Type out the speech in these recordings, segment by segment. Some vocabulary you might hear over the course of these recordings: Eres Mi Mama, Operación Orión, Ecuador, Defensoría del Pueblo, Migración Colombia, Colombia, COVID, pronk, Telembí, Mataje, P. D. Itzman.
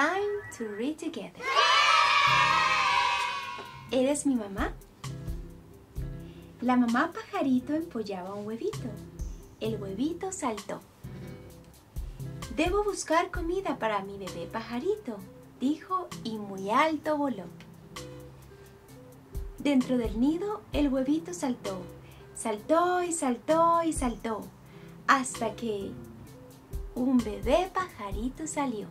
time to read together. ¿Eres mi mamá? La mamá pajarito empollaba un huevito. El huevito saltó. Debo buscar comida para mi bebé pajarito, dijo, y muy alto voló. Dentro del nido, el huevito saltó. Saltó y saltó y saltó, hasta que un bebé pajarito salió.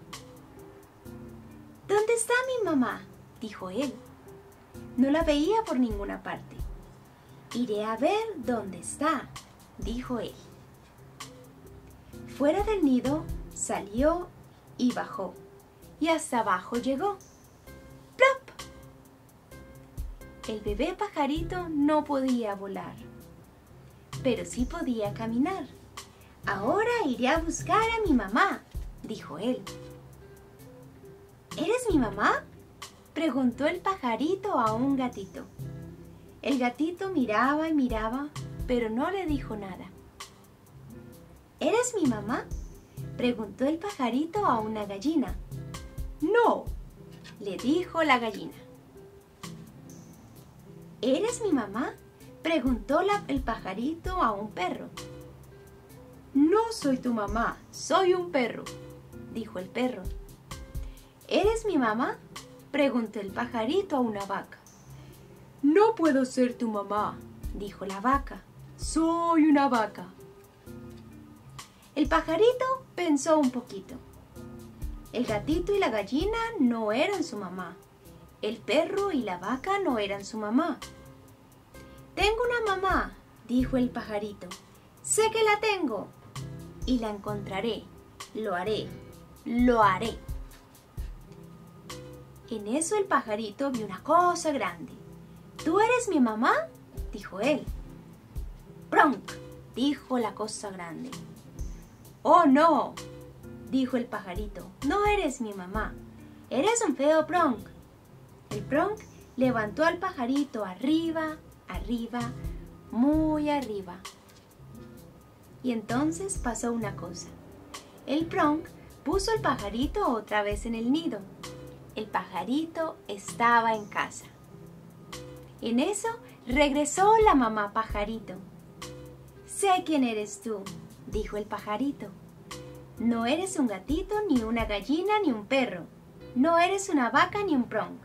¿Dónde está mi mamá?, dijo él. No la veía por ninguna parte. Iré a ver dónde está, dijo él. Fuera del nido, salió y bajó, y hasta abajo llegó. ¡Plop! El bebé pajarito no podía volar, pero sí podía caminar. Ahora iré a buscar a mi mamá, dijo él. ¿Eres mi mamá?, preguntó el pajarito a un gatito. El gatito miraba y miraba, pero no le dijo nada. ¿Eres mi mamá?, preguntó el pajarito a una gallina. No, le dijo la gallina. ¿Eres mi mamá?, preguntó el pajarito a un perro. No soy tu mamá, soy un perro, dijo el perro. ¿Eres mi mamá?, preguntó el pajarito a una vaca. No puedo ser tu mamá, dijo la vaca. Soy una vaca. El pajarito pensó un poquito. El gatito y la gallina no eran su mamá. El perro y la vaca no eran su mamá. Tengo una mamá, dijo el pajarito. Sé que la tengo. Y la encontraré. Lo haré. Lo haré. En eso el pajarito vio una cosa grande. ¿Tú eres mi mamá?, dijo él. ¡Pronk!, dijo la cosa grande. ¡Oh, no!, dijo el pajarito. No eres mi mamá. Eres un feo pronk. El pronk levantó al pajarito arriba, arriba, muy arriba. Y entonces pasó una cosa. El pronk puso al pajarito otra vez en el nido. El pajarito estaba en casa. En eso regresó la mamá pajarito. Sé quién eres tú, dijo el pajarito. No eres un gatito, ni una gallina, ni un perro. No eres una vaca, ni un pronk.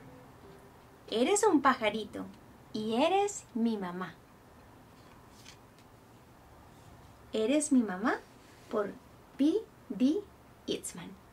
Eres un pajarito y eres mi mamá. ¿Eres mi mamá? Por P. D. Itzman.